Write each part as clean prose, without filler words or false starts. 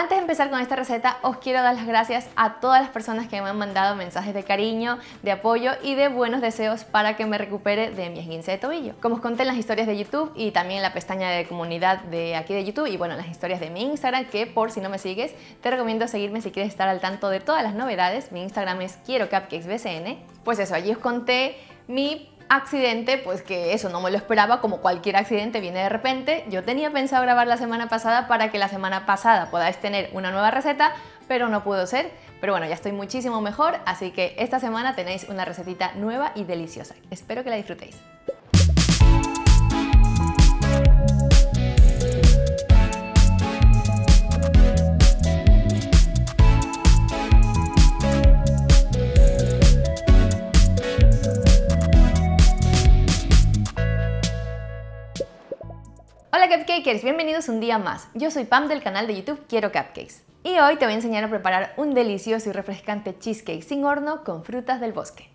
Antes de empezar con esta receta, os quiero dar las gracias a todas las personas que me han mandado mensajes de cariño, de apoyo y de buenos deseos para que me recupere de mi esguince de tobillo. Como os conté en las historias de YouTube y también en la pestaña de comunidad de aquí de YouTube y bueno, en las historias de mi Instagram, que por si no me sigues, te recomiendo seguirme si quieres estar al tanto de todas las novedades. Mi Instagram es Quiero Cupcakes BCN. Pues eso, allí os conté mi accidente, pues que eso, no me lo esperaba, como cualquier accidente viene de repente. Yo tenía pensado grabar la semana pasada para que la semana pasada podáis tener una nueva receta, pero no pudo ser. Pero bueno, ya estoy muchísimo mejor, así que esta semana tenéis una recetita nueva y deliciosa. Espero que la disfrutéis. Hola Cupcakers, bienvenidos un día más. Yo soy Pam del canal de YouTube Quiero Cupcakes y hoy te voy a enseñar a preparar un delicioso y refrescante cheesecake sin horno con frutas del bosque.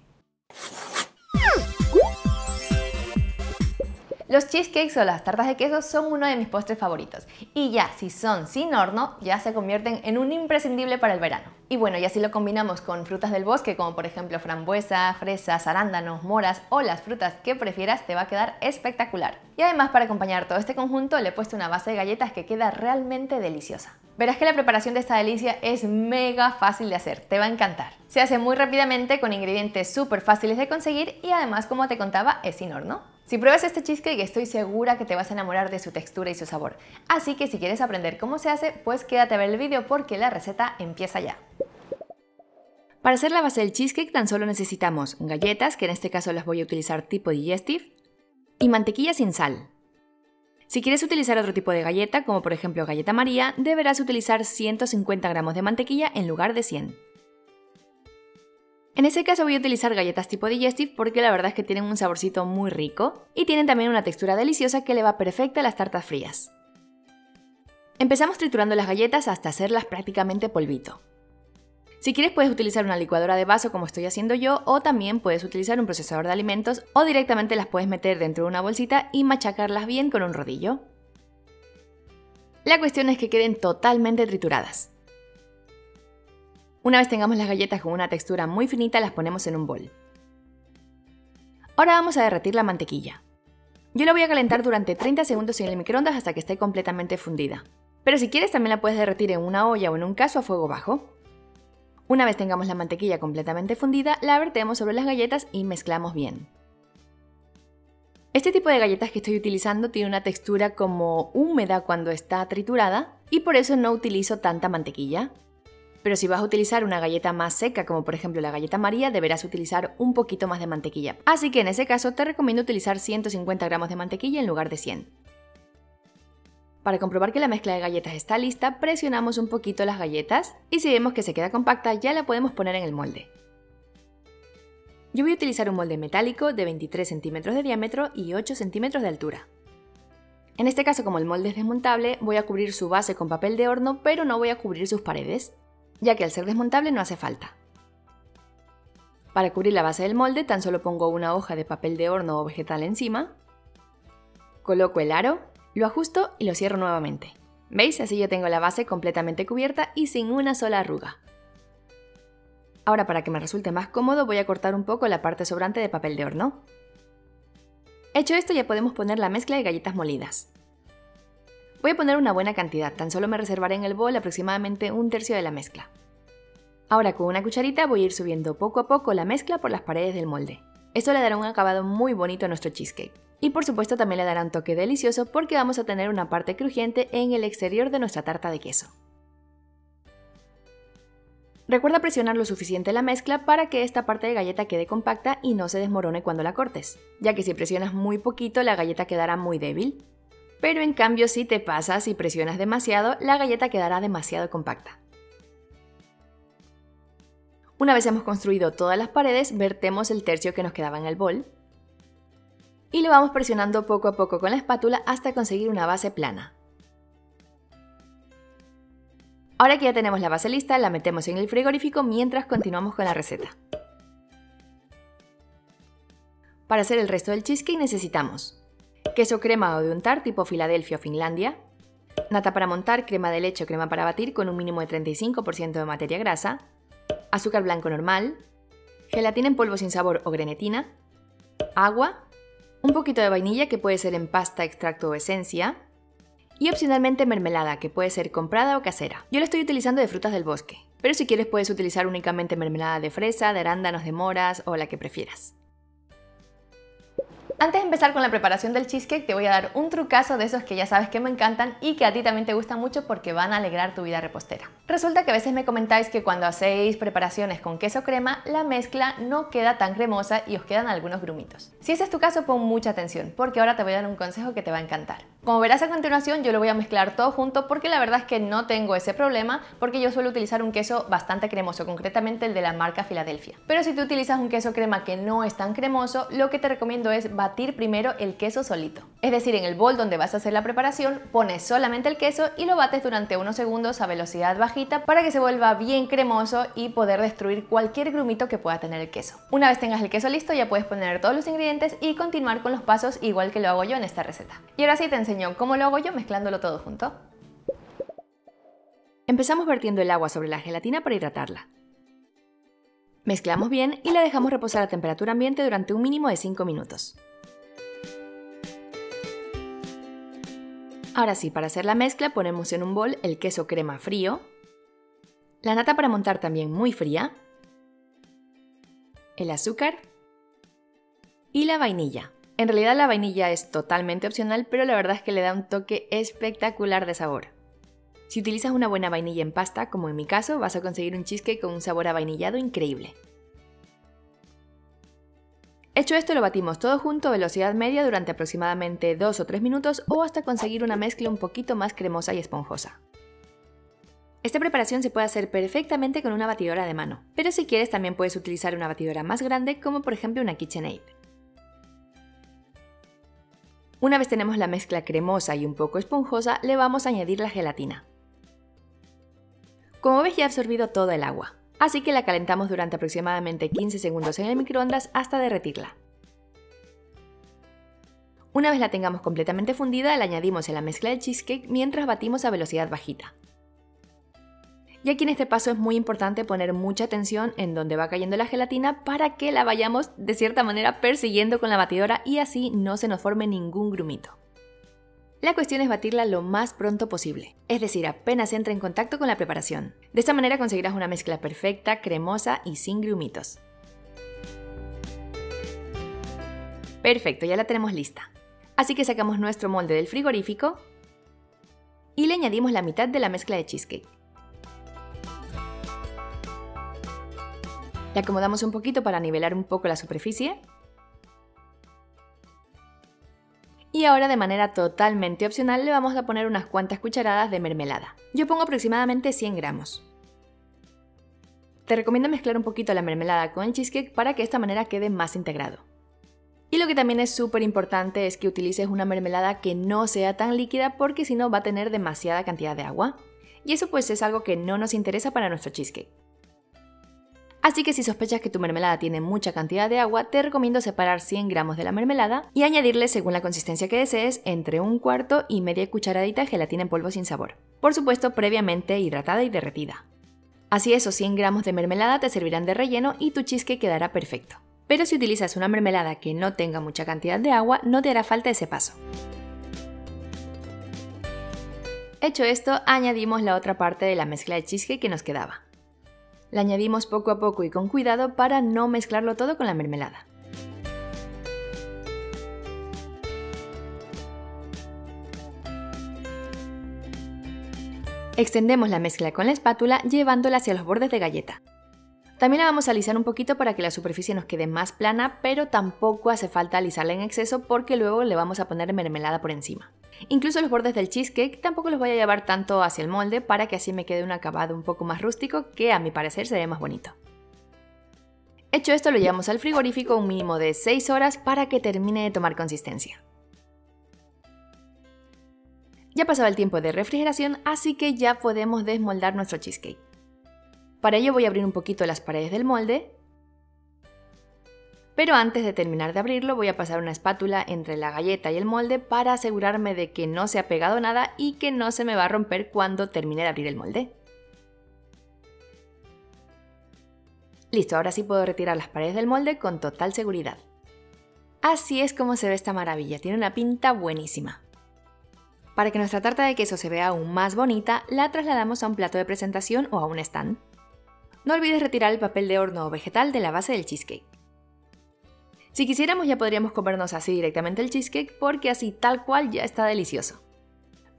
Los cheesecakes o las tartas de queso son uno de mis postres favoritos y ya si son sin horno ya se convierten en un imprescindible para el verano. Y bueno, ya si lo combinamos con frutas del bosque como por ejemplo frambuesa, fresas, arándanos, moras o las frutas que prefieras, te va a quedar espectacular. Y además para acompañar todo este conjunto le he puesto una base de galletas que queda realmente deliciosa. Verás que la preparación de esta delicia es mega fácil de hacer, te va a encantar. Se hace muy rápidamente con ingredientes súper fáciles de conseguir y además, como te contaba, es sin horno. Si pruebas este cheesecake estoy segura que te vas a enamorar de su textura y su sabor. Así que si quieres aprender cómo se hace, pues quédate a ver el vídeo porque la receta empieza ya. Para hacer la base del cheesecake tan solo necesitamos galletas, que en este caso las voy a utilizar tipo Digestive, y mantequilla sin sal. Si quieres utilizar otro tipo de galleta, como por ejemplo galleta María, deberás utilizar 150 gramos de mantequilla en lugar de 100. En ese caso voy a utilizar galletas tipo Digestive porque la verdad es que tienen un saborcito muy rico y tienen también una textura deliciosa que le va perfecta a las tartas frías. Empezamos triturando las galletas hasta hacerlas prácticamente polvito. Si quieres puedes utilizar una licuadora de vaso como estoy haciendo yo, o también puedes utilizar un procesador de alimentos, o directamente las puedes meter dentro de una bolsita y machacarlas bien con un rodillo. La cuestión es que queden totalmente trituradas. Una vez tengamos las galletas con una textura muy finita, las ponemos en un bol. Ahora vamos a derretir la mantequilla. Yo la voy a calentar durante 30 segundos en el microondas hasta que esté completamente fundida. Pero si quieres también la puedes derretir en una olla o en un cazo a fuego bajo. Una vez tengamos la mantequilla completamente fundida, la vertemos sobre las galletas y mezclamos bien. Este tipo de galletas que estoy utilizando tiene una textura como húmeda cuando está triturada y por eso no utilizo tanta mantequilla. Pero si vas a utilizar una galleta más seca, como por ejemplo la galleta María, deberás utilizar un poquito más de mantequilla. Así que en ese caso te recomiendo utilizar 150 gramos de mantequilla en lugar de 100. Para comprobar que la mezcla de galletas está lista, presionamos un poquito las galletas y si vemos que se queda compacta, ya la podemos poner en el molde. Yo voy a utilizar un molde metálico de 23 centímetros de diámetro y 8 centímetros de altura. En este caso, como el molde es desmontable, voy a cubrir su base con papel de horno, pero no voy a cubrir sus paredes, ya que al ser desmontable no hace falta. Para cubrir la base del molde tan solo pongo una hoja de papel de horno o vegetal encima, coloco el aro, lo ajusto y lo cierro nuevamente. ¿Veis? Así ya tengo la base completamente cubierta y sin una sola arruga. Ahora, para que me resulte más cómodo, voy a cortar un poco la parte sobrante de papel de horno. Hecho esto, ya podemos poner la mezcla de galletas molidas. Voy a poner una buena cantidad, tan solo me reservaré en el bol aproximadamente un tercio de la mezcla. Ahora con una cucharita voy a ir subiendo poco a poco la mezcla por las paredes del molde. Esto le dará un acabado muy bonito a nuestro cheesecake. Y por supuesto también le dará un toque delicioso porque vamos a tener una parte crujiente en el exterior de nuestra tarta de queso. Recuerda presionar lo suficiente la mezcla para que esta parte de galleta quede compacta y no se desmorone cuando la cortes, ya que si presionas muy poquito la galleta quedará muy débil. Pero en cambio si te pasas y presionas demasiado, la galleta quedará demasiado compacta. Una vez hemos construido todas las paredes, vertemos el tercio que nos quedaba en el bol y lo vamos presionando poco a poco con la espátula hasta conseguir una base plana. Ahora que ya tenemos la base lista, la metemos en el frigorífico mientras continuamos con la receta. Para hacer el resto del cheesecake necesitamos queso crema o de untar tipo Philadelphia o Finlandia, nata para montar, crema de leche o crema para batir con un mínimo de 35% de materia grasa, azúcar blanco normal, gelatina en polvo sin sabor o grenetina, agua, un poquito de vainilla que puede ser en pasta, extracto o esencia y opcionalmente mermelada que puede ser comprada o casera. Yo la estoy utilizando de frutas del bosque, pero si quieres puedes utilizar únicamente mermelada de fresa, de arándanos, de moras o la que prefieras. Antes de empezar con la preparación del cheesecake te voy a dar un trucazo de esos que ya sabes que me encantan y que a ti también te gustan mucho porque van a alegrar tu vida repostera. Resulta que a veces me comentáis que cuando hacéis preparaciones con queso crema la mezcla no queda tan cremosa y os quedan algunos grumitos. Si ese es tu caso pon mucha atención porque ahora te voy a dar un consejo que te va a encantar. Como verás a continuación yo lo voy a mezclar todo junto porque la verdad es que no tengo ese problema porque yo suelo utilizar un queso bastante cremoso, concretamente el de la marca Philadelphia. Pero si tú utilizas un queso crema que no es tan cremoso, lo que te recomiendo es batir primero el queso solito. Es decir, en el bol donde vas a hacer la preparación pones solamente el queso y lo bates durante unos segundos a velocidad bajita para que se vuelva bien cremoso y poder destruir cualquier grumito que pueda tener el queso. Una vez tengas el queso listo ya puedes poner todos los ingredientes y continuar con los pasos igual que lo hago yo en esta receta. Y ahora sí te enseño cómo lo hago yo mezclándolo todo junto. Empezamos vertiendo el agua sobre la gelatina para hidratarla. Mezclamos bien y la dejamos reposar a temperatura ambiente durante un mínimo de 5 minutos. Ahora sí, para hacer la mezcla ponemos en un bol el queso crema frío, la nata para montar también muy fría, el azúcar y la vainilla. En realidad la vainilla es totalmente opcional, pero la verdad es que le da un toque espectacular de sabor. Si utilizas una buena vainilla en pasta, como en mi caso, vas a conseguir un cheesecake con un sabor avainillado increíble. Hecho esto, lo batimos todo junto a velocidad media durante aproximadamente 2 o 3 minutos o hasta conseguir una mezcla un poquito más cremosa y esponjosa. Esta preparación se puede hacer perfectamente con una batidora de mano, pero si quieres también puedes utilizar una batidora más grande como por ejemplo una KitchenAid. Una vez tenemos la mezcla cremosa y un poco esponjosa, le vamos a añadir la gelatina. Como ves ya ha absorbido toda el agua. Así que la calentamos durante aproximadamente 15 segundos en el microondas hasta derretirla. Una vez la tengamos completamente fundida, la añadimos en la mezcla del cheesecake mientras batimos a velocidad bajita. Y aquí en este paso es muy importante poner mucha atención en donde va cayendo la gelatina para que la vayamos de cierta manera persiguiendo con la batidora y así no se nos forme ningún grumito. La cuestión es batirla lo más pronto posible, es decir, apenas entra en contacto con la preparación. De esta manera conseguirás una mezcla perfecta, cremosa y sin grumitos. Perfecto, ya la tenemos lista. Así que sacamos nuestro molde del frigorífico y le añadimos la mitad de la mezcla de cheesecake. La acomodamos un poquito para nivelar un poco la superficie. Y ahora de manera totalmente opcional le vamos a poner unas cuantas cucharadas de mermelada. Yo pongo aproximadamente 100 gramos. Te recomiendo mezclar un poquito la mermelada con el cheesecake para que de esta manera quede más integrado. Y lo que también es súper importante es que utilices una mermelada que no sea tan líquida porque si no va a tener demasiada cantidad de agua. Y eso pues es algo que no nos interesa para nuestro cheesecake. Así que si sospechas que tu mermelada tiene mucha cantidad de agua, te recomiendo separar 100 gramos de la mermelada y añadirle, según la consistencia que desees, entre un cuarto y media cucharadita de gelatina en polvo sin sabor. Por supuesto, previamente hidratada y derretida. Así esos 100 gramos de mermelada te servirán de relleno y tu cheesecake quedará perfecto. Pero si utilizas una mermelada que no tenga mucha cantidad de agua, no te hará falta ese paso. Hecho esto, añadimos la otra parte de la mezcla de cheesecake que nos quedaba. La añadimos poco a poco y con cuidado para no mezclarlo todo con la mermelada. Extendemos la mezcla con la espátula llevándola hacia los bordes de galleta. También la vamos a alisar un poquito para que la superficie nos quede más plana, pero tampoco hace falta alisarla en exceso porque luego le vamos a poner mermelada por encima. Incluso los bordes del cheesecake tampoco los voy a llevar tanto hacia el molde para que así me quede un acabado un poco más rústico que a mi parecer se ve más bonito. Hecho esto lo llevamos al frigorífico un mínimo de 6 horas para que termine de tomar consistencia. Ya pasaba el tiempo de refrigeración así que ya podemos desmoldar nuestro cheesecake. Para ello voy a abrir un poquito las paredes del molde. Pero antes de terminar de abrirlo voy a pasar una espátula entre la galleta y el molde para asegurarme de que no se ha pegado nada y que no se me va a romper cuando termine de abrir el molde. Listo, ahora sí puedo retirar las paredes del molde con total seguridad. Así es como se ve esta maravilla, tiene una pinta buenísima. Para que nuestra tarta de queso se vea aún más bonita, la trasladamos a un plato de presentación o a un stand. No olvides retirar el papel de horno o vegetal de la base del cheesecake. Si quisiéramos ya podríamos comernos así directamente el cheesecake porque así tal cual ya está delicioso.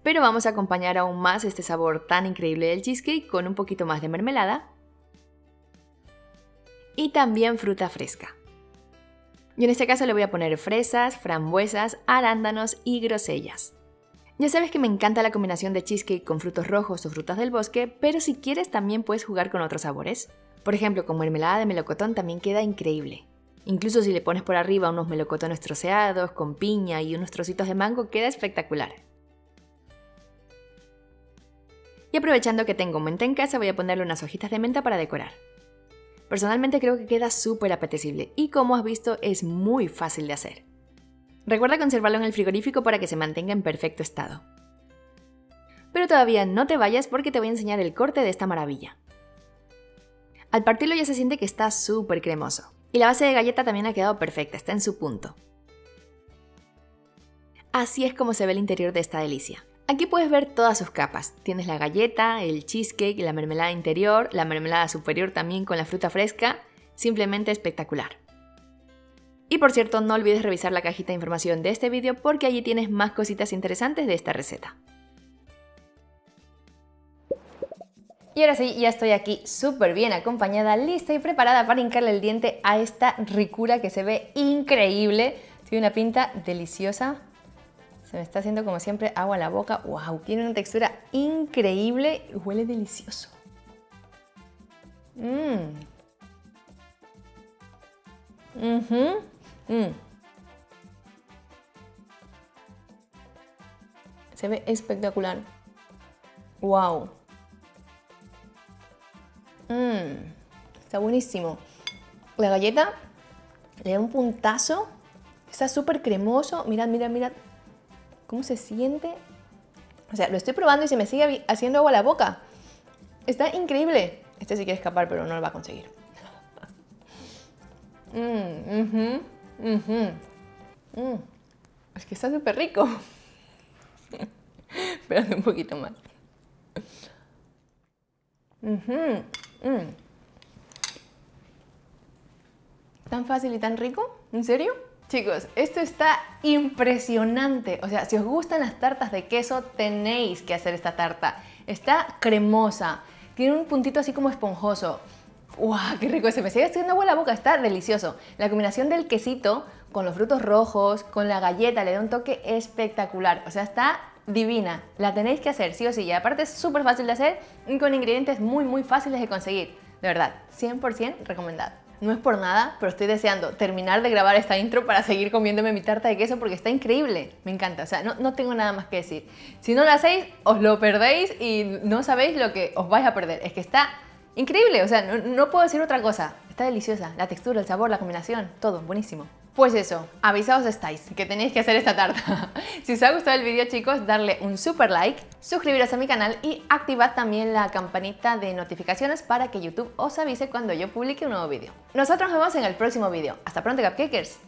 Pero vamos a acompañar aún más este sabor tan increíble del cheesecake con un poquito más de mermelada y también fruta fresca. Yo en este caso le voy a poner fresas, frambuesas, arándanos y grosellas. Ya sabes que me encanta la combinación de cheesecake con frutos rojos o frutas del bosque, pero si quieres también puedes jugar con otros sabores. Por ejemplo, con mermelada de melocotón también queda increíble. Incluso si le pones por arriba unos melocotones troceados, con piña y unos trocitos de mango, queda espectacular. Y aprovechando que tengo menta en casa, voy a ponerle unas hojitas de menta para decorar. Personalmente creo que queda súper apetecible y como has visto es muy fácil de hacer. Recuerda conservarlo en el frigorífico para que se mantenga en perfecto estado. Pero todavía no te vayas porque te voy a enseñar el corte de esta maravilla. Al partirlo ya se siente que está súper cremoso. Y la base de galleta también ha quedado perfecta, está en su punto. Así es como se ve el interior de esta delicia. Aquí puedes ver todas sus capas. Tienes la galleta, el cheesecake, la mermelada interior, la mermelada superior también con la fruta fresca. Simplemente espectacular. Y por cierto, no olvides revisar la cajita de información de este vídeo porque allí tienes más cositas interesantes de esta receta. Y ahora sí, ya estoy aquí súper bien acompañada, lista y preparada para hincarle el diente a esta ricura que se ve increíble. Tiene una pinta deliciosa. Se me está haciendo como siempre agua a la boca. ¡Wow! Tiene una textura increíble. Huele delicioso. Se ve espectacular. ¡Wow! Está buenísimo. La galleta le da un puntazo. Está súper cremoso. Mirad, mirad, mirad cómo se siente. O sea, lo estoy probando y se me sigue haciendo agua a la boca. Está increíble. Este sí quiere escapar, pero no lo va a conseguir. Es que está súper rico. Espérate un poquito más. Tan fácil y tan rico, ¿en serio? Chicos, esto está impresionante. O sea, si os gustan las tartas de queso, tenéis que hacer esta tarta. Está cremosa, tiene un puntito así como esponjoso. ¡Wow! ¡Qué rico! Se me sigue haciendo agua la boca, está delicioso. La combinación del quesito con los frutos rojos, con la galleta, le da un toque espectacular. O sea, está divina, la tenéis que hacer sí o sí, y aparte es súper fácil de hacer y con ingredientes muy fáciles de conseguir. De verdad, 100% recomendado. No es por nada, pero estoy deseando terminar de grabar esta intro para seguir comiéndome mi tarta de queso porque está increíble. Me encanta, o sea, no tengo nada más que decir. Si no la hacéis, os lo perdéis y no sabéis lo que os vais a perder. Es que está increíble, o sea, no puedo decir otra cosa. Está deliciosa, la textura, el sabor, la combinación, todo, buenísimo. Pues eso, avisados estáis que tenéis que hacer esta tarta. Si os ha gustado el vídeo, chicos, darle un super like, suscribiros a mi canal y activad también la campanita de notificaciones para que YouTube os avise cuando yo publique un nuevo vídeo. Nosotros nos vemos en el próximo vídeo. Hasta pronto, Cupcakers.